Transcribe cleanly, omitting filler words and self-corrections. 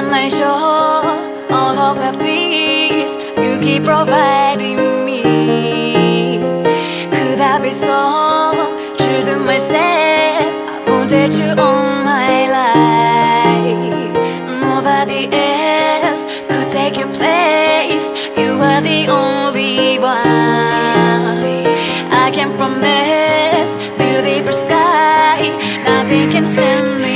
can I show all of the things you keep providing me? Could I be so true to myself? I wanted you all my life. Nobody else could take your place. You are the only one. I can promise beautiful sky, nothing can stand me.